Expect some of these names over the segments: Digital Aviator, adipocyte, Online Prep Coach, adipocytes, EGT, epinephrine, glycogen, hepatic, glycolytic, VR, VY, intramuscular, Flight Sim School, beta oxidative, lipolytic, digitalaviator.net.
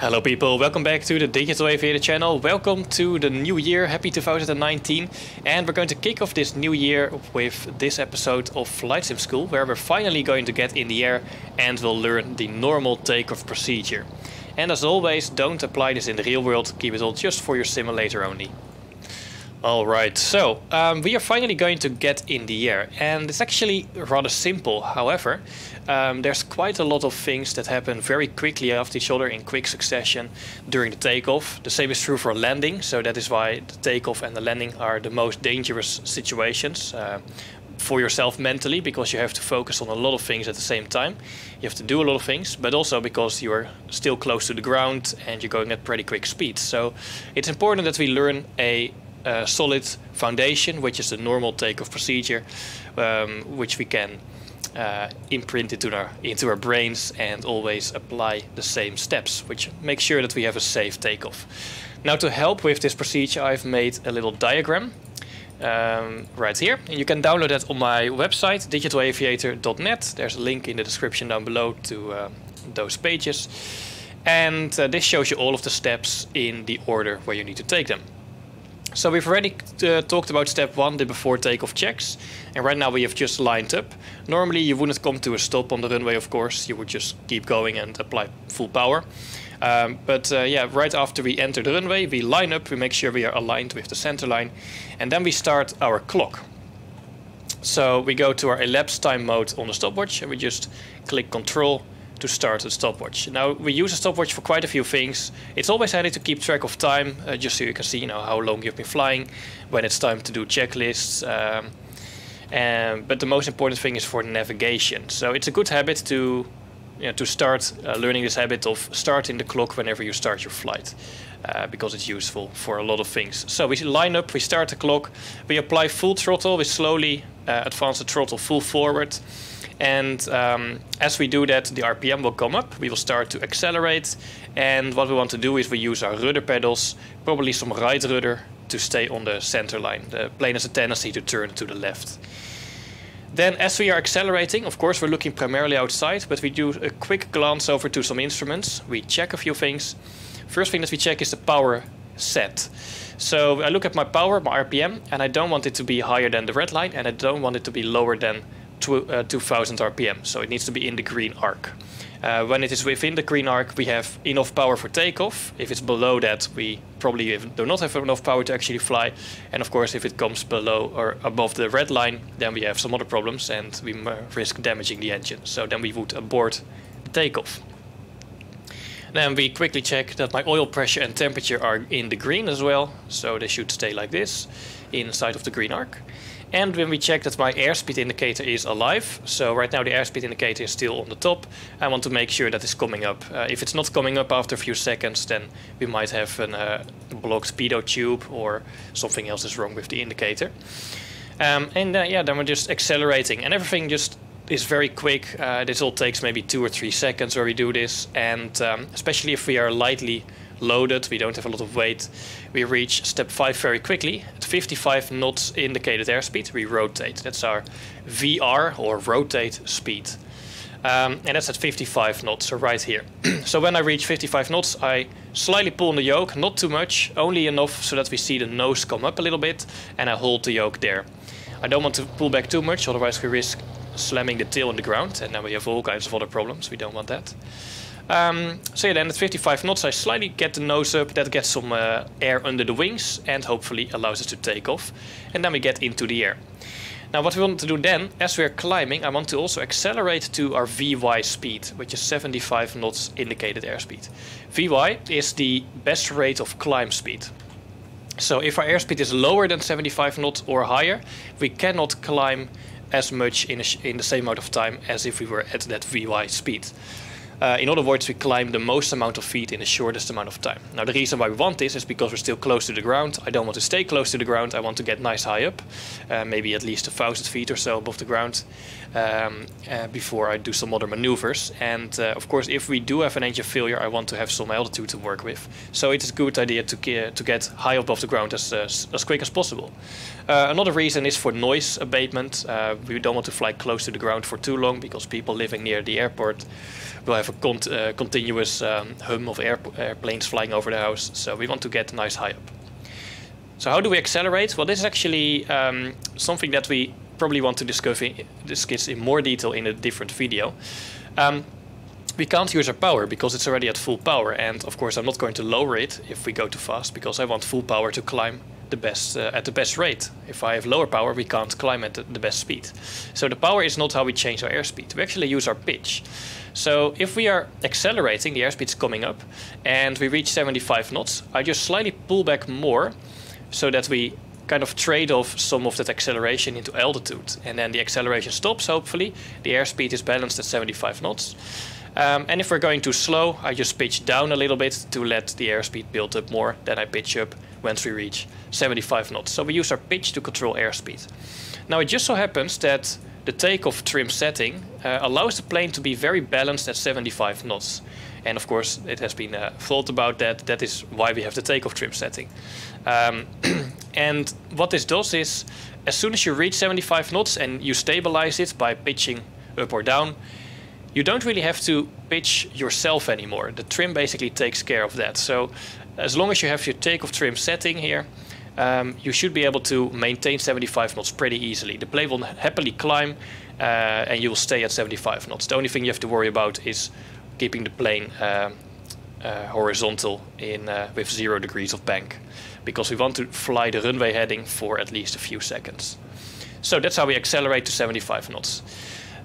Hello people, welcome back to the Digital Aviator channel. Welcome to the new year, happy 2019. And we're going to kick off this new year with this episode of Flight Sim School, where we're finally going to get in the air and we'll learn the normal takeoff procedure. And as always, don't apply this in the real world, keep it all just for your simulator only. Alright, so we are finally going to get in the air, and it's actually rather simple. However, there's quite a lot of things that happen very quickly after each other in quick succession during the takeoff. The same is true for landing, so that is why the takeoff and the landing are the most dangerous situations for yourself mentally, because you have to focus on a lot of things at the same time. You have to do a lot of things, but also because you're still close to the ground and you're going at pretty quick speeds. So it's important that we learn a solid foundation, which is the normal takeoff procedure, which we can imprint into our brains and always apply the same steps, which makes sure that we have a safe takeoff. Now, to help with this procedure, I've made a little diagram right here, and you can download that on my website digitalaviator.net. There's a link in the description down below to those pages, and this shows you all of the steps in the order where you need to take them. So we've already talked about step 1, the before takeoff checks, and right now we have just lined up. Normally you wouldn't come to a stop on the runway, of course, you would just keep going and apply full power. Yeah, right after we enter the runway, we line up, we make sure we are aligned with the center line, and then we start our clock. So we go to our elapsed time mode on the stopwatch, and we just click Control to start the stopwatch. Now, we use a stopwatch for quite a few things. It's always handy to keep track of time, just so you can see, you know, how long you've been flying, when it's time to do checklists, but the most important thing is for navigation. So it's a good habit to, you know, to start learning this habit of starting the clock whenever you start your flight, because it's useful for a lot of things. So we line up, we start the clock, we apply full throttle, we slowly advance the throttle full forward. And as we do that, the RPM will come up, we will start to accelerate, and what we want to do is we use our rudder pedals, probably some right rudder, to stay on the center line. The plane has a tendency to turn to the left. Then, as we are accelerating, of course we're looking primarily outside, but we do a quick glance over to some instruments. We check a few things. First thing that we check is the power set. So I look at my power, my RPM, and I don't want it to be higher than the red line, and I don't want it to be lower than 2000 RPM, so it needs to be in the green arc. When it is within the green arc, we have enough power for takeoff. If it's below that, we probably do not have enough power to actually fly. And of course, if it comes below or above the red line, then we have some other problems and we risk damaging the engine. So then we would abort the takeoff. Then we quickly check that my oil pressure and temperature are in the green as well, so they should stay like this, inside of the green arc. And when we check that my airspeed indicator is alive, so right now the airspeed indicator is still on the top, I want to make sure that it's coming up. If it's not coming up after a few seconds, then we might have a blocked speedo tube or something else is wrong with the indicator. Yeah, then we're just accelerating, and everything just is very quick. This all takes maybe 2 or 3 seconds where we do this, and especially if we are lightly loaded, we don't have a lot of weight, we reach step 5 very quickly. At 55 knots indicated airspeed, we rotate. That's our VR or rotate speed. And that's at 55 knots, so right here. So when I reach 55 knots, I slightly pull on the yoke, not too much, only enough so that we see the nose come up a little bit, and I hold the yoke there. I don't want to pull back too much, otherwise we risk slamming the tail on the ground, and then we have all kinds of other problems. We don't want that. So yeah, then at 55 knots I slightly get the nose up, that gets some air under the wings and hopefully allows us to take off, and then we get into the air. Now what we want to do then, as we are climbing, I want to also accelerate to our VY speed, which is 75 knots indicated airspeed. VY is the best rate of climb speed. So if our airspeed is lower than 75 knots or higher, we cannot climb as much in the same amount of time as if we were at that VY speed. In other words, we climb the most amount of feet in the shortest amount of time. Now, the reason why we want this is because we're still close to the ground. I don't want to stay close to the ground. I want to get nice high up, maybe at least 1,000 feet or so above the ground, before I do some other maneuvers. And of course, if we do have an engine failure, I want to have some altitude to work with. So it's a good idea to get high above the ground as quick as possible. Another reason is for noise abatement. We don't want to fly close to the ground for too long, because people living near the airport will have a continuous hum of airplanes flying over the house. So we want to get nice high up. So how do we accelerate? Well, this is actually something that we probably want to discuss in more detail in a different video. We can't use our power because it's already at full power, and of course I'm not going to lower it if we go too fast because I want full power to climb the best, at the best rate. If I have lower power, we can't climb at the best speed. So the power is not how we change our airspeed. We actually use our pitch. So if we are accelerating, the airspeed's coming up and we reach 75 knots, I just slightly pull back more so that we kind of trade off some of that acceleration into altitude, and then the acceleration stops hopefully, the airspeed is balanced at 75 knots. And if we're going too slow, I just pitch down a little bit to let the airspeed build up more, then I pitch up once we reach 75 knots. So we use our pitch to control airspeed. Now it just so happens that the takeoff trim setting allows the plane to be very balanced at 75 knots. And of course it has been thought about that, that is why we have the takeoff trim setting. And what this does is, as soon as you reach 75 knots and you stabilize it by pitching up or down, you don't really have to pitch yourself anymore. The trim basically takes care of that. So as long as you have your takeoff trim setting here, you should be able to maintain 75 knots pretty easily. The plane will happily climb and you will stay at 75 knots. The only thing you have to worry about is keeping the plane horizontal in with 0 degrees of bank, because we want to fly the runway heading for at least a few seconds. So that's how we accelerate to 75 knots.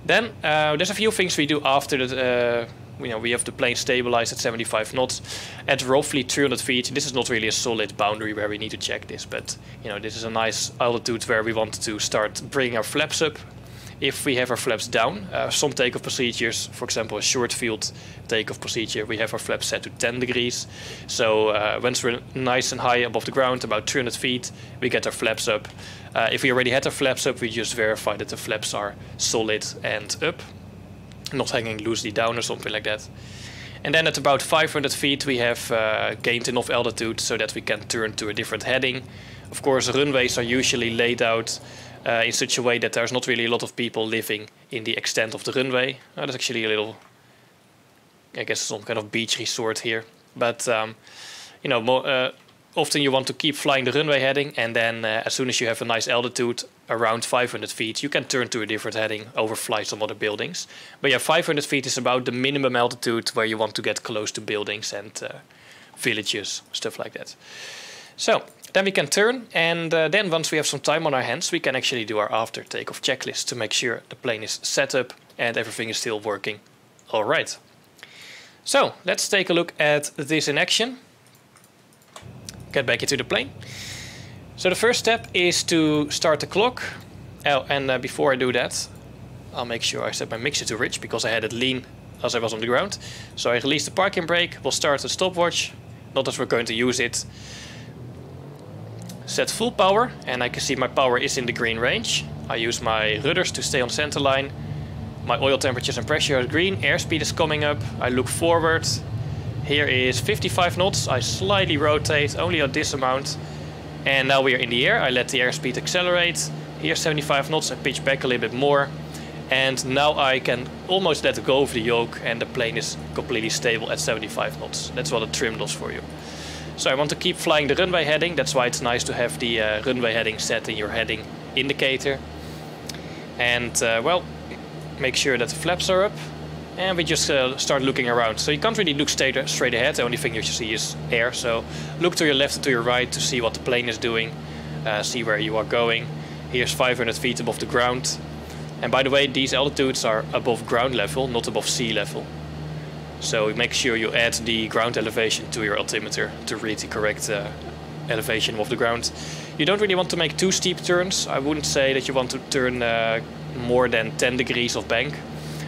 Then there's a few things we do after that. We have the plane stabilized at 75 knots at roughly 300 feet. This is not really a solid boundary where we need to check this, but this is a nice altitude where we want to start bringing our flaps up. If we have our flaps down, some takeoff procedures, for example a short field takeoff procedure, we have our flaps set to 10 degrees. So once we're nice and high above the ground, about 300 feet, we get our flaps up. If we already had our flaps up, we just verify that the flaps are solid and up, not hanging loosely down or something like that. And then at about 500 feet we have gained enough altitude so that we can turn to a different heading. Of course, runways are usually laid out in such a way that there's not really a lot of people living in the extent of the runway. There's actually a little, I guess, some kind of beach resort here. But, often you want to keep flying the runway heading, and then as soon as you have a nice altitude, around 500 feet, you can turn to a different heading, overfly some other buildings. But yeah, 500 feet is about the minimum altitude where you want to get close to buildings and villages, stuff like that. So then we can turn, and then once we have some time on our hands, we can actually do our after takeoff checklist to make sure the plane is set up and everything is still working all right. So let's take a look at this in action. Get back into the plane. So the first step is to start the clock. Oh, and before I do that, I'll make sure I set my mixer to rich because I had it lean as I was on the ground. So I release the parking brake, we'll start the stopwatch, not that we're going to use it. Set full power, and I can see my power is in the green range. I use my rudders to stay on center line. My oil temperatures and pressure are green, airspeed is coming up. I look forward. Here is 55 knots. I slightly rotate, only at this amount. And now we are in the air. I let the airspeed accelerate. Here's 75 knots. I pitch back a little bit more. And now I can almost let go of the yoke, and the plane is completely stable at 75 knots. That's what a trim does for you. So I want to keep flying the runway heading. That's why it's nice to have the runway heading set in your heading indicator. And make sure that the flaps are up. And we just start looking around. So you can't really look straight ahead. The only thing you see is air. So look to your left and to your right to see what the plane is doing. See where you are going. Here's 500 feet above the ground. And by the way, these altitudes are above ground level, not above sea level. So make sure you add the ground elevation to your altimeter to read the correct elevation of the ground. You don't really want to make too steep turns. I wouldn't say that you want to turn more than 10 degrees of bank.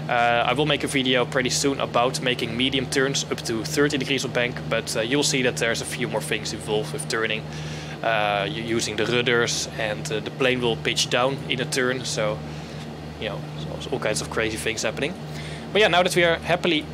I will make a video pretty soon about making medium turns up to 30 degrees of bank, but you'll see that there's a few more things involved with turning. You're using the rudders, and the plane will pitch down in a turn, so all kinds of crazy things happening. But yeah, now that we are happily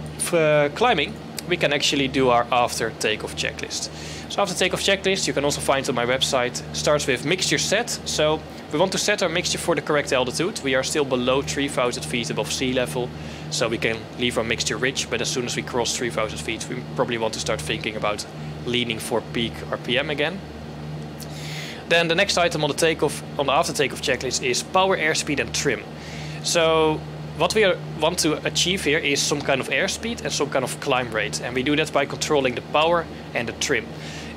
climbing, we can actually do our after takeoff checklist. So after takeoff checklist, you can also find on my website, starts with mixture set. So we want to set our mixture for the correct altitude. We are still below 3,000 feet above sea level, so we can leave our mixture rich, but as soon as we cross 3,000 feet, we probably want to start thinking about leaning for peak RPM again. Then the next item on the takeoff, on the after takeoff checklist is power, airspeed and trim. So what we want to achieve here is some kind of airspeed and some kind of climb rate, and we do that by controlling the power and the trim.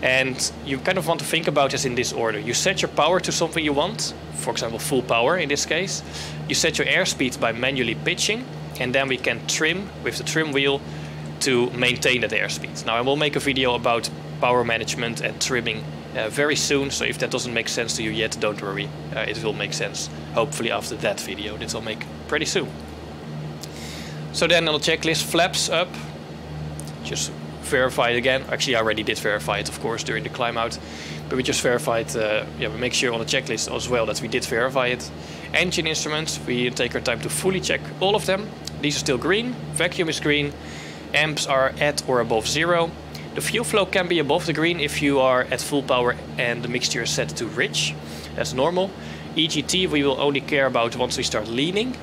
And you kind of want to think about this in this order. You set your power to something you want, for example full power in this case. You set your airspeed by manually pitching, and then we can trim with the trim wheel to maintain that airspeed. Now I will make a video about power management and trimming very soon, so if that doesn't make sense to you yet, don't worry, it will make sense hopefully after that video. This will make pretty soon. So then on the checklist, flaps up, just verify it again. Actually I already did verify it of course during the climb out, but we just verified, yeah, we make sure on the checklist as well that we did verify it. Engine instruments, we take our time to fully check all of them. These are still green, vacuum is green, amps are at or above zero. The fuel flow can be above the green if you are at full power and the mixture is set to rich, that's normal. EGT we will only care about once we start leaning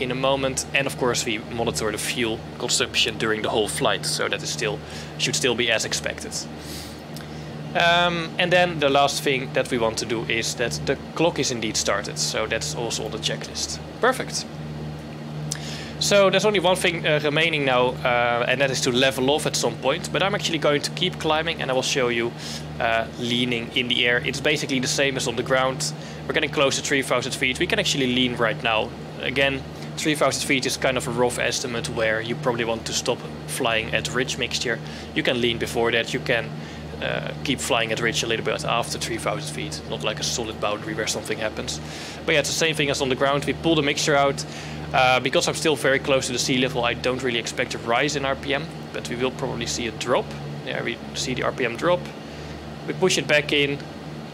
in a moment, and of course we monitor the fuel consumption during the whole flight, so that is should still be as expected. And then the last thing that we want to do is that the clock is indeed started, so that's also on the checklist. Perfect. So there's only one thing remaining now, and that is to level off at some point, but I'm actually going to keep climbing and I will show you leaning in the air. It's basically the same as on the ground. We're getting close to 3,000 feet. We can actually lean right now. Again, 3,000 feet is kind of a rough estimate where you probably want to stop flying at rich mixture. You can lean before that, you can keep flying at rich a little bit after 3,000 feet, not like a solid boundary where something happens. But yeah, it's the same thing as on the ground. We pull the mixture out. Because I'm still very close to the sea level, I don't really expect a rise in RPM, but we will probably see a drop. Yeah, we see the RPM drop. We push it back in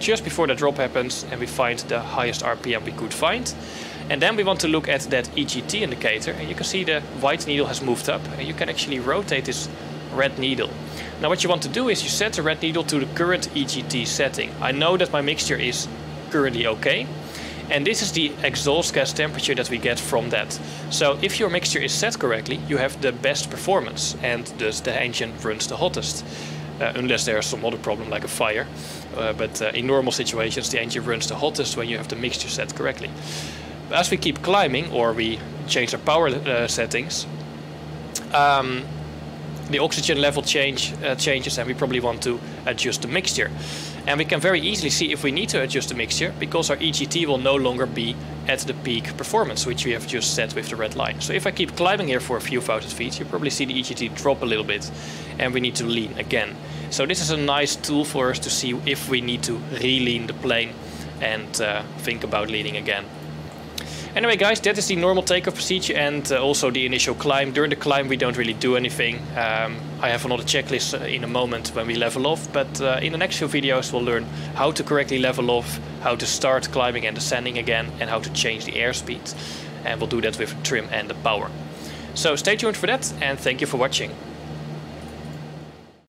just before the drop happens and we find the highest RPM we could find. And then we want to look at that EGT indicator, and you can see the white needle has moved up and you can actually rotate this red needle. Now what you want to do is you set the red needle to the current EGT setting. I know that my mixture is currently okay, and this is the exhaust gas temperature that we get from that. So if your mixture is set correctly, you have the best performance and thus the engine runs the hottest. Unless there is some other problem like a fire. But in normal situations the engine runs the hottest when you have the mixture set correctly. As we keep climbing or we change our power settings, the oxygen level changes and we probably want to adjust the mixture. And we can very easily see if we need to adjust the mixture, because our EGT will no longer be at the peak performance, which we have just set with the red line. So if I keep climbing here for a few thousand feet, you probably see the EGT drop a little bit and we need to lean again. So this is a nice tool for us to see if we need to re-lean the plane and think about leaning again. Anyway guys, that is the normal takeoff procedure and also the initial climb. During the climb we don't really do anything. I have another checklist in a moment when we level off, but in the next few videos we'll learn how to correctly level off, how to start climbing and descending again, and how to change the airspeed. And we'll do that with trim and the power. So stay tuned for that, and thank you for watching.